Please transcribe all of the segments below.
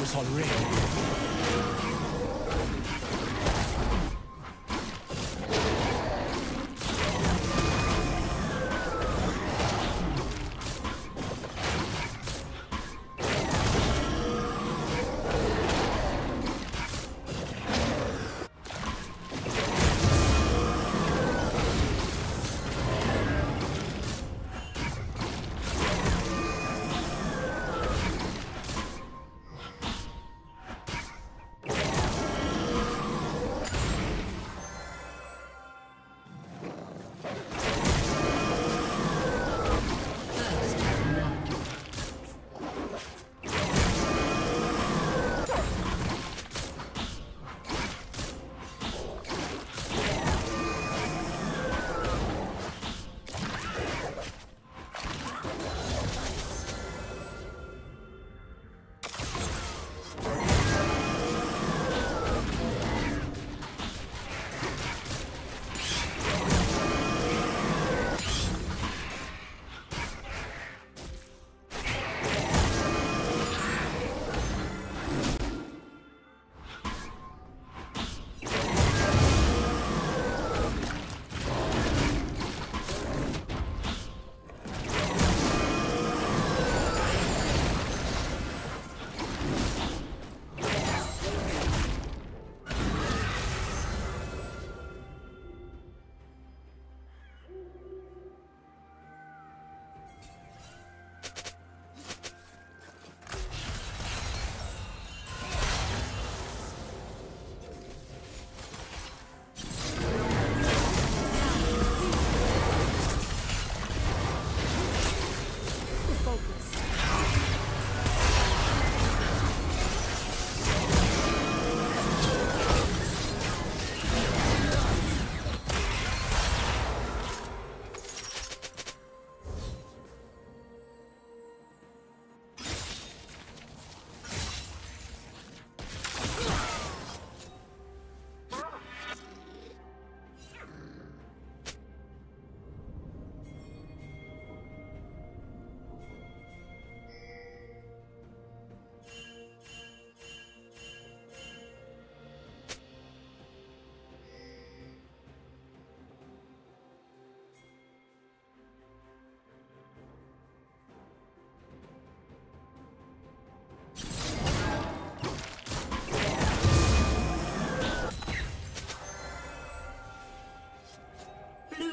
was on red.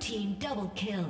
Team double kill.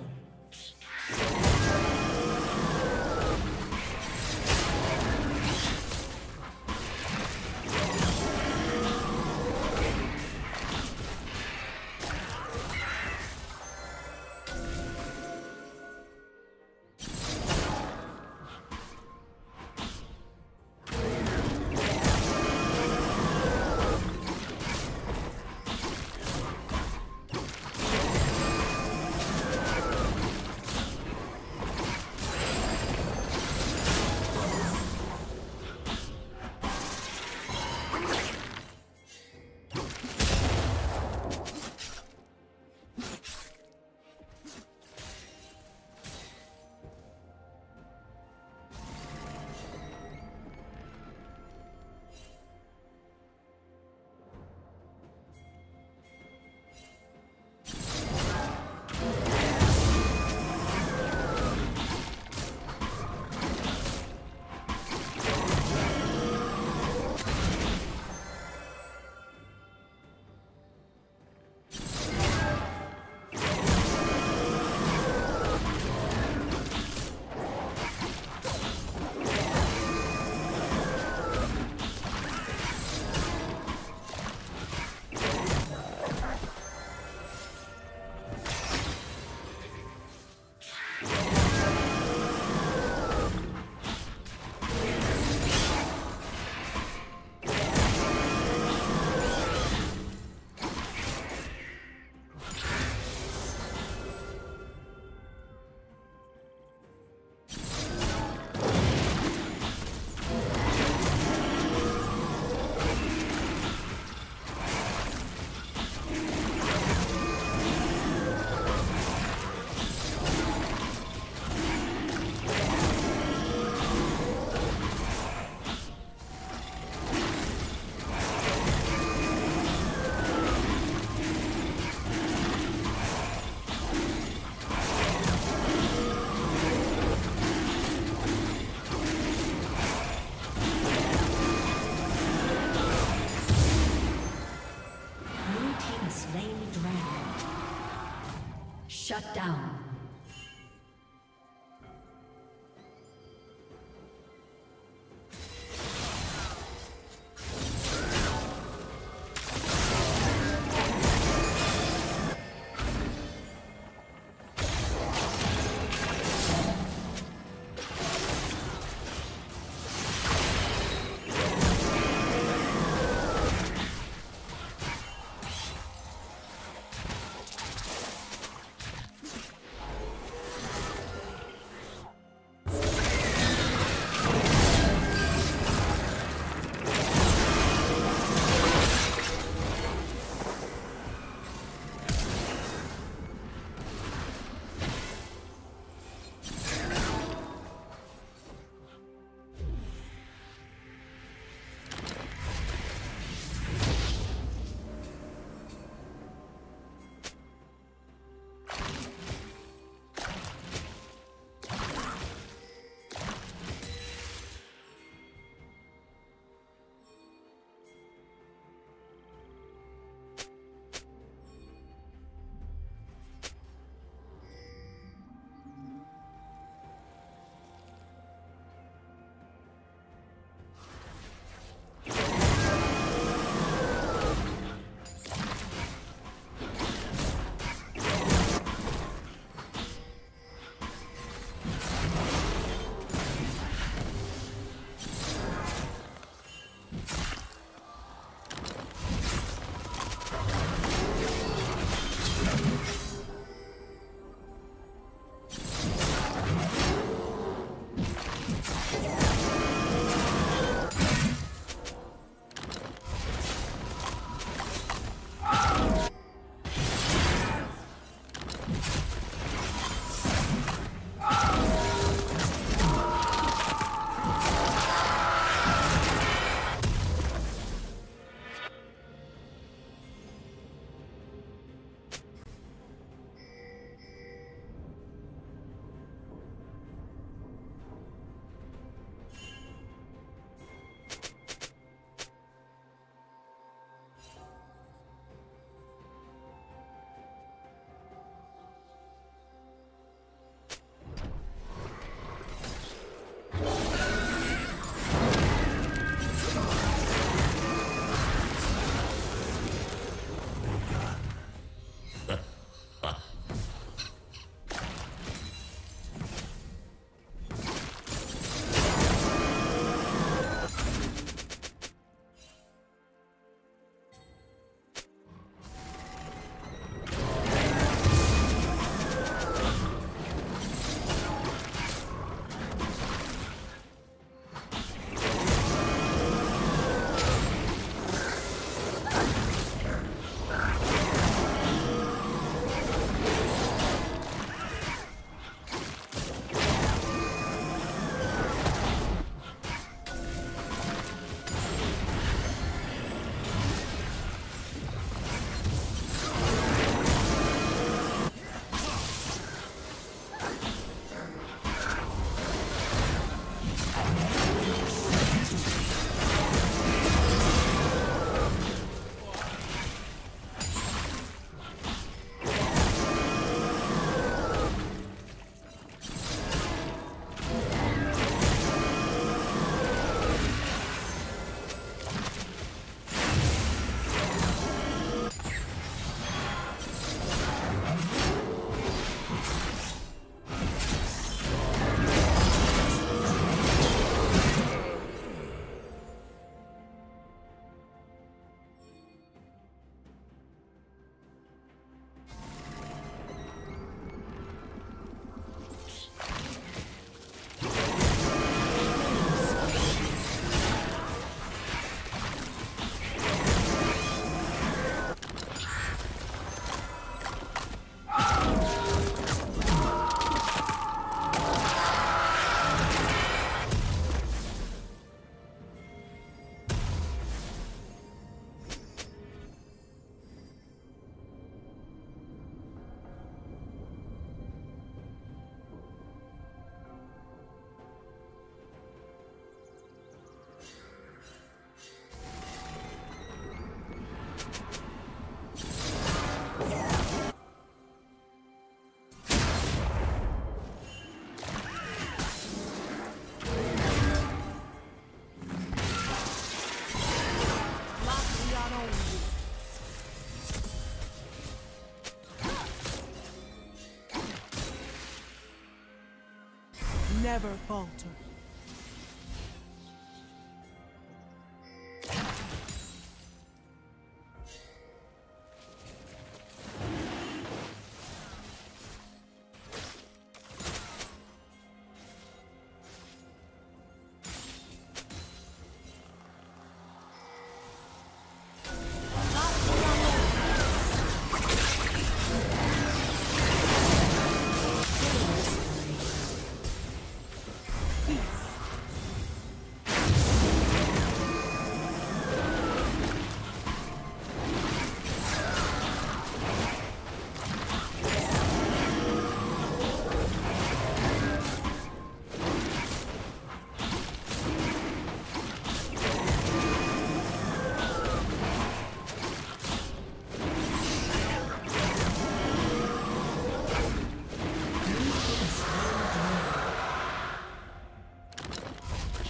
never falter.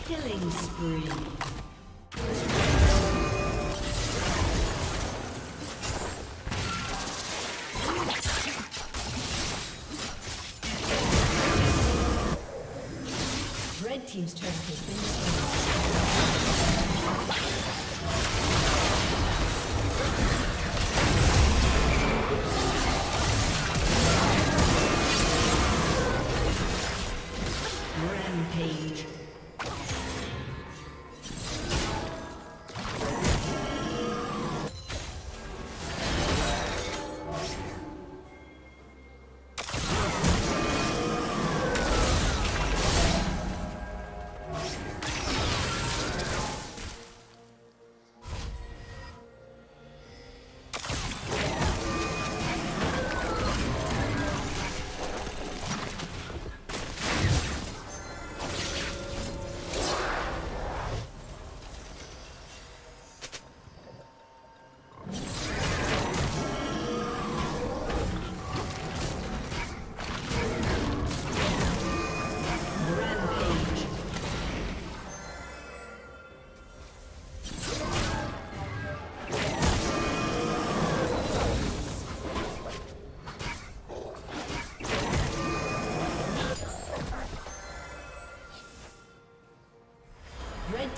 Killing spree. Red team's turret has been destroyed.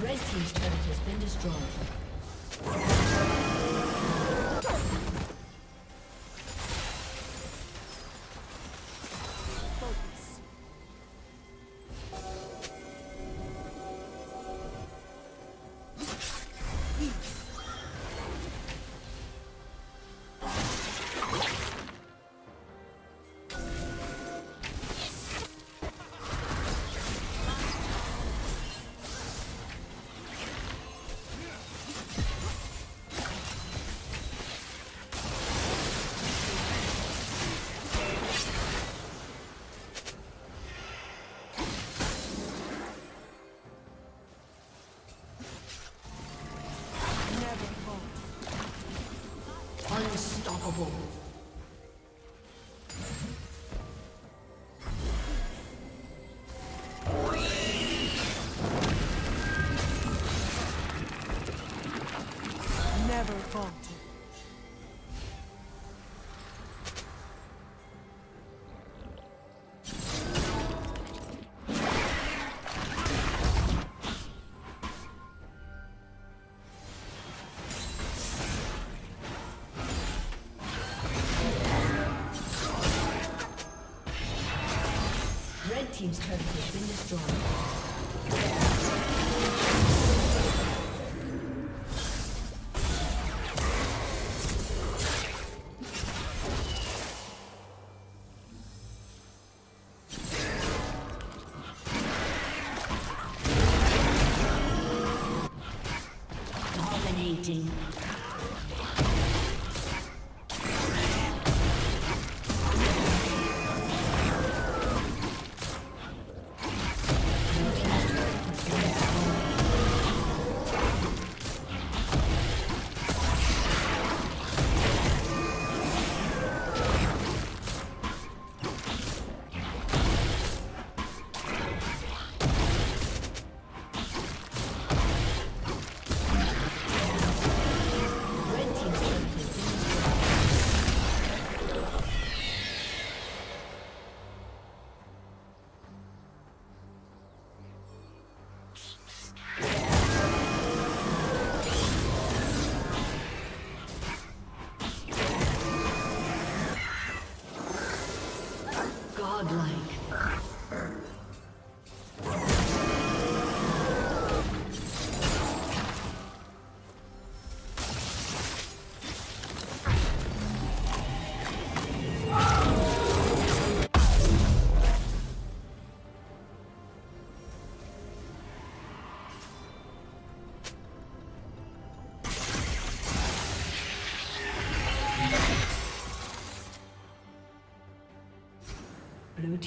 Red team's turret has been destroyed. Red team's turret has been destroyed. Unstoppable. Never falter. Team's turret has been destroyed. Blue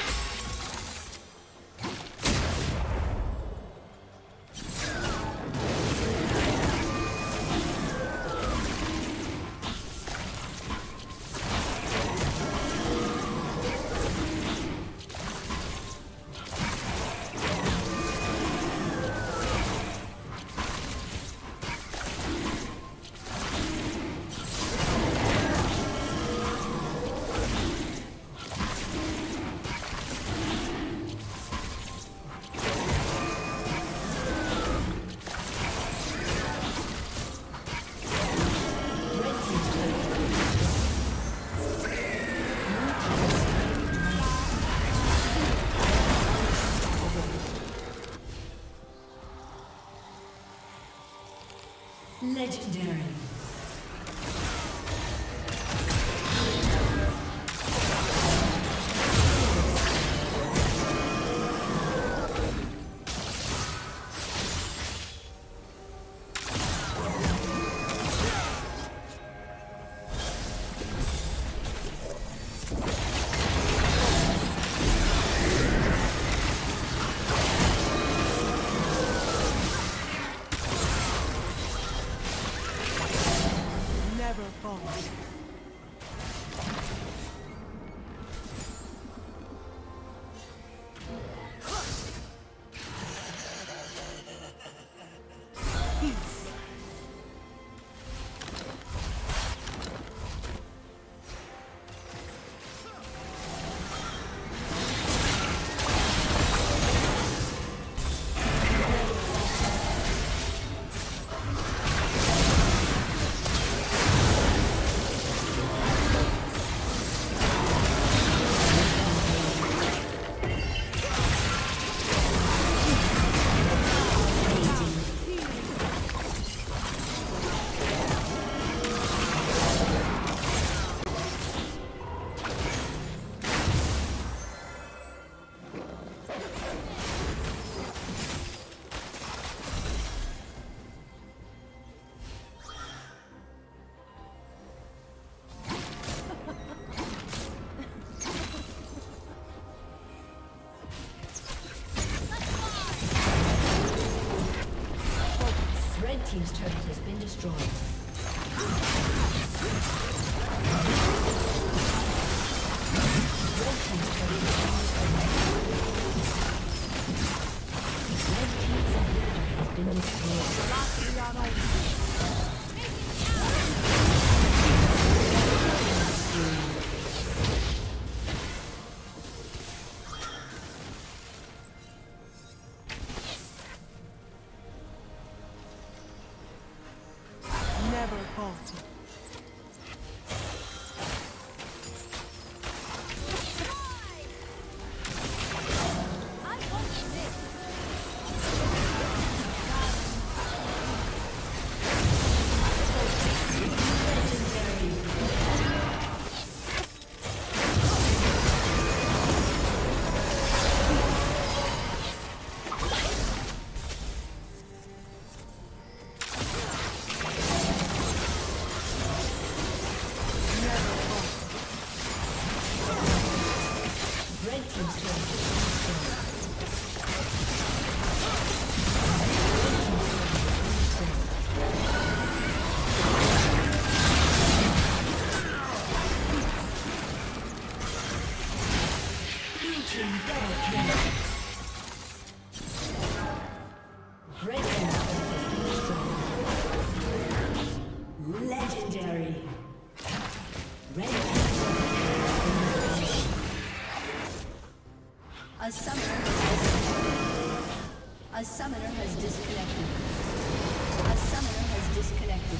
Legendary. Team's turret has been destroyed. Red team's turret has been destroyed. A summoner has disconnected. A summoner has disconnected.